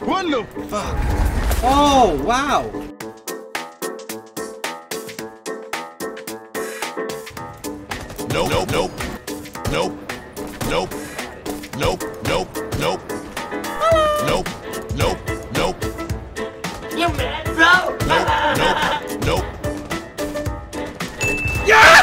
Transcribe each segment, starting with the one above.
What the fuck? Oh, wow. Nope, nope, nope. Nope. Nope. Nope, nope, nope. Nope, nope, nope. You mad, bro? Nope, nope, nope. Yeah!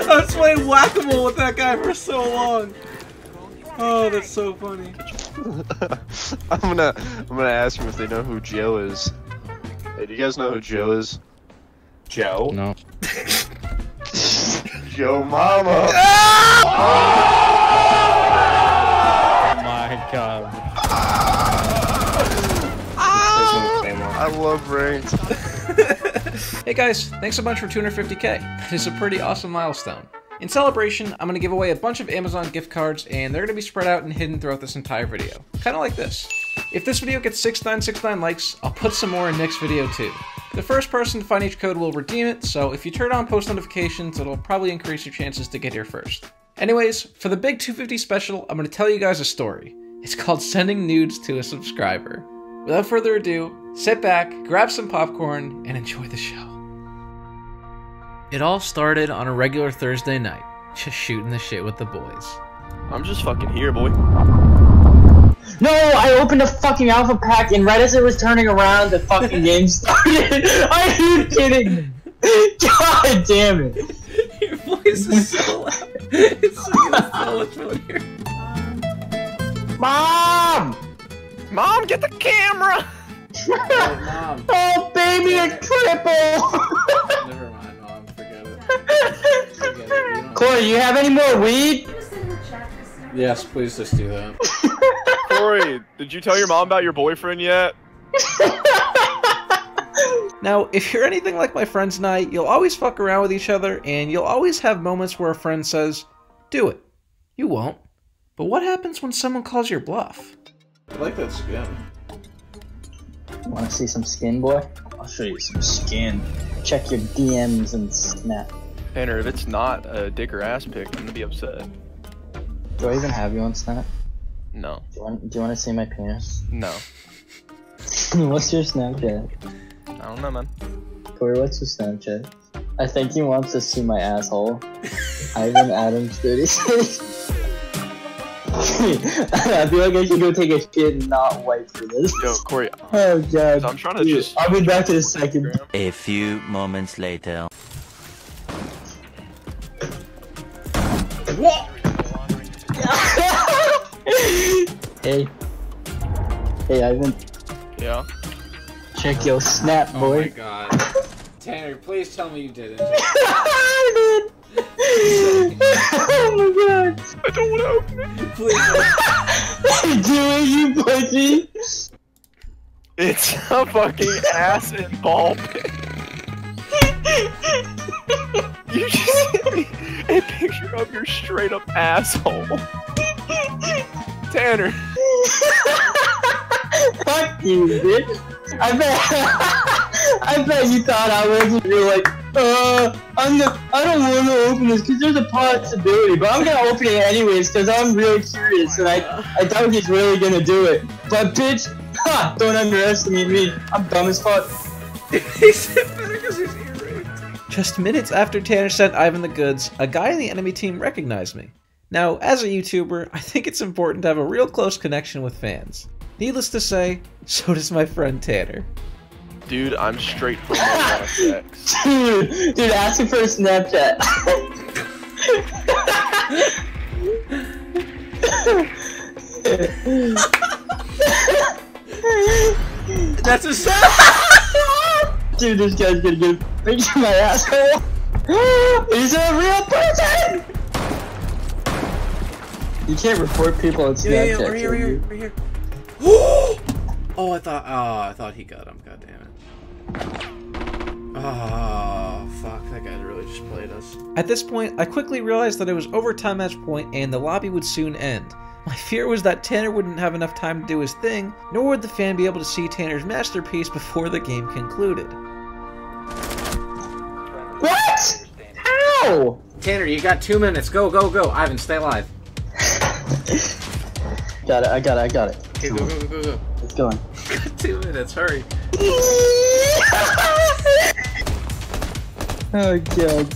I was playing whack-a-mole with that guy for so long. Oh, that's so funny. I'm gonna ask them if they know who Joe is. Hey, do you guys know who Joe is? Joe? No. Joe Mama. Oh my god. I love rains. Hey guys, thanks a bunch for 250k. That is a pretty awesome milestone. In celebration, I'm going to give away a bunch of Amazon gift cards, and they're going to be spread out and hidden throughout this entire video. Kind of like this. If this video gets 6969 likes, I'll put some more in next video too. The first person to find each code will redeem it, so if you turn on post notifications, it'll probably increase your chances to get here first. Anyways, for the big 250 special, I'm going to tell you guys a story. It's called Sending Nudes to a Subscriber. Without further ado, sit back, grab some popcorn, and enjoy the show. It all started on a regular Thursday night, just shooting the shit with the boys. I'm just fucking here, boy. No, I opened a fucking alpha pack, and right as it was turning around, the fucking game started. Are you kidding me? God damn it. Your voice is so loud. It's so familiar. Mom! Mom, get the camera! Oh, Mom. Oh baby, a triple! Never mind. Corey, you have any more weed? Yes, please just do that. Corey, did you tell your mom about your boyfriend yet? Now, if you're anything like my friends and I, you'll always fuck around with each other, and you'll always have moments where a friend says, do it. You won't. But what happens when someone calls your bluff? I like that skin. Wanna see some skin, boy? I'll show you some skin. Check your DMs and snap. Tanner, if it's not a dick or ass pic, I'm gonna be upset. Do I even have you on Snap? No. Do you want to see my penis? No. What's your Snapchat? I don't know, man. Corey, what's your Snapchat? I think he wants to see my asshole. Ivan Adams 36. I feel like I should go take a shit and not wipe for this. Yo, Corey. Oh god. I'm trying to just. I'll be back in a second. A few moments later. What? Hey, Ivan. Yeah. Check your snap, boy. Oh my god. Tanner, please tell me you didn't. I did. Oh my god. I don't want to open it. Please. Do it, you pussy. It's a fucking ass and ball pick. You just hit me a picture of your straight up asshole. Tanner. Fuck you, bitch. I bet you thought I was. You were like, I don't want to open this because there's a possibility, but I'm gonna open it anyways because I'm really curious and I doubt he's really gonna do it. But bitch, ha! Don't underestimate me. I'm dumb as fuck. He said that because he's ear raped. Just minutes after Tanner sent Ivan the goods, a guy in the enemy team recognized me. Now, as a YouTuber, I think it's important to have a real close connection with fans. Needless to say, so does my friend Tanner. Dude, I'm straight from my Snapchat. Dude, ask him for a Snapchat. That's a Snapchat! Dude, this guy's gonna get a picture of my asshole. He's a real person! You can't report people on Snapchat. Yeah, we're here, we're here. Oh, I thought he got him. God damn it. Oh, fuck. That guy really just played us. At this point, I quickly realized that it was overtime match point and the lobby would soon end. My fear was that Tanner wouldn't have enough time to do his thing, nor would the fan be able to see Tanner's masterpiece before the game concluded. What? Ow! Tanner, you got 2 minutes. Go, go, go. Ivan, stay alive. Got it, I got it. Okay, go. It's going. Got 2 minutes, hurry. Oh god.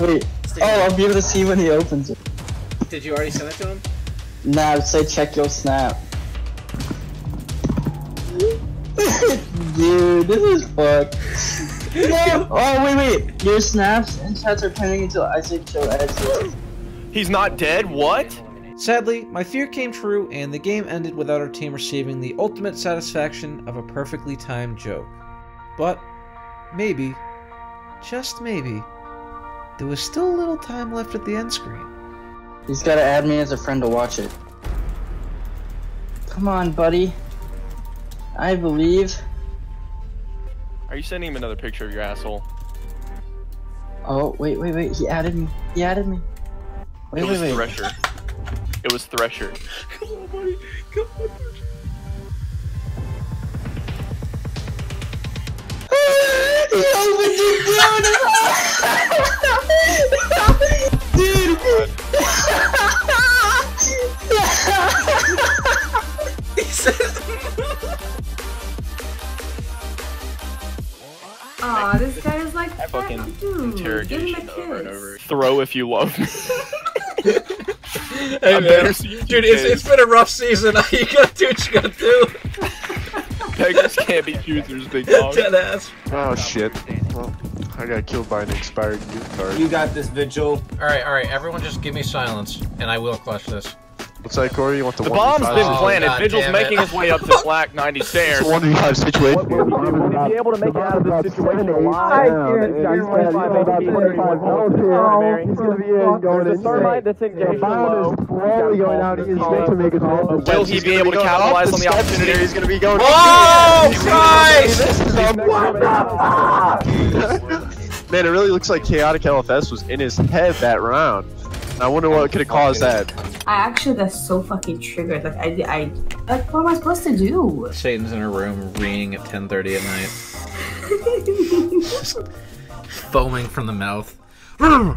Wait. Oh, I'll be able to see when he opens it. Did you already send it to him? Nah, say check your snap. Dude, this is fucked. No. Oh, wait. Your snaps and chats are pending until Isaac show edits it. He's not dead? What? Sadly, my fear came true and the game ended without our team receiving the ultimate satisfaction of a perfectly timed joke. But maybe, just maybe, there was still a little time left at the end screen. He's gotta add me as a friend to watch it. Come on, buddy. I believe. Are you sending him another picture of your asshole? Oh, wait. He added me. Wait. Thresher. It was Thresher. Come on, buddy. Come on. He opened it, dude. Dude. He says. Aw, this guy is like that fucking interrogation over and over. Throw if you love me. Hey, man. Dude, it's been a rough season. You gotta do what you gotta do. Beggars can't be choosers, big dog. Deadass. Oh shit. Well, I got killed by an expired gift card. You got this, Vigil. Alright, everyone just give me silence, and I will clutch this. What's that, Corey? You want the bomb's been planted. Oh, Vigil's making his way up to Black 90 stairs. It's a 1v5 situation. We'll be able to make it out of this situation alive. There's a thermite that's engaged below. Will he be able to capitalize on the opportunity? He's going to be going. Oh, Christ! What the fuck? Man, it really looks like ChaoticLFS was in his head that round. I wonder what could have caused that. That's so fucking triggered. Like, like, what am I supposed to do? Satan's in her room, reading at 10:30 at night. Just foaming from the mouth. Dude,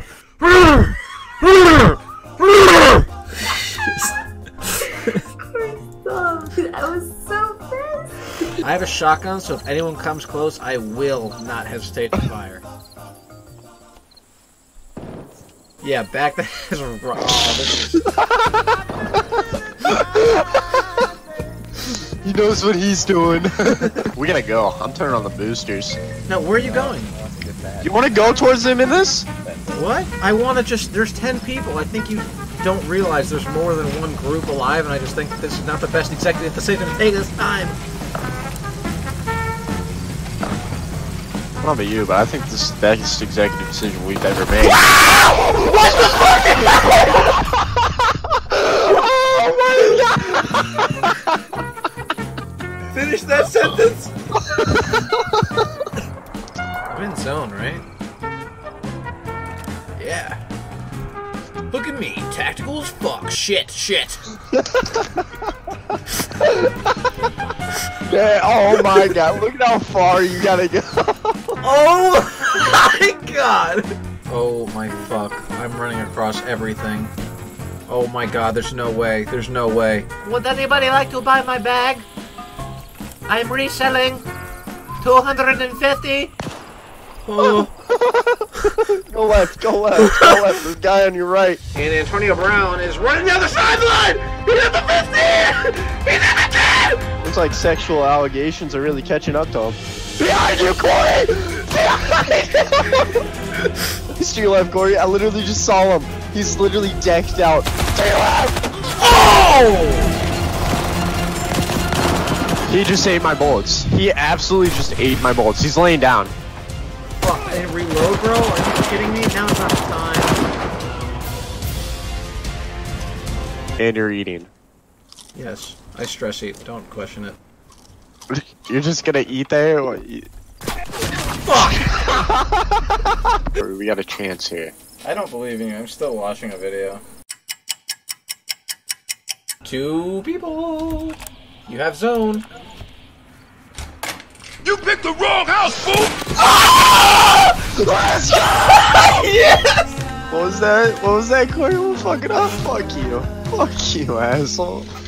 I was so pissed. I have a shotgun, so if anyone comes close, I will not hesitate to fire. Yeah, back that is a rock. Oh, this is... He knows what he's doing. We gotta go. I'm turning on the boosters. Now, where are you going? You want to go towards them in this? What? I want to just... There's 10 people. I think you don't realize there's more than one group alive, and I just think this is not the best executive decision to take this time. I don't know about you, but I think this is the best executive decision we've ever made. Wow! What the fuck is that? Oh my god! Finish that sentence! I'm in zone, right? Yeah. Look at me, tactical as fuck. Shit. Yeah, oh my god, look at how far you gotta go. Oh my god! Oh my fuck. I'm running across everything. Oh my god, there's no way. Would anybody like to buy my bag? I'm reselling. 250. Oh. Go left. There's a guy on your right. And Antonio Brown is running the other sideline! He's at the 50! He's at the 10! Looks like sexual allegations are really catching up to him. Behind you, Corey! Behind you! He's to your left, Corey. I literally just saw him. He's literally decked out. To your left! Oh! He just ate my bullets. He absolutely just ate my bullets. He's laying down. Fuck, I didn't reload, bro? Are you kidding me? Now it's not time. And you're eating. Yes, I stress eat. Don't question it. You're just gonna eat there? Or eat? Fuck! We got a chance here. I don't believe in you. I'm still watching a video. 2 people! You have zone! You picked the wrong house, fool! Ah! Let's go! Yes! What was that? What was that, Corey? We'll fuck it up. Fuck you. Fuck you, asshole.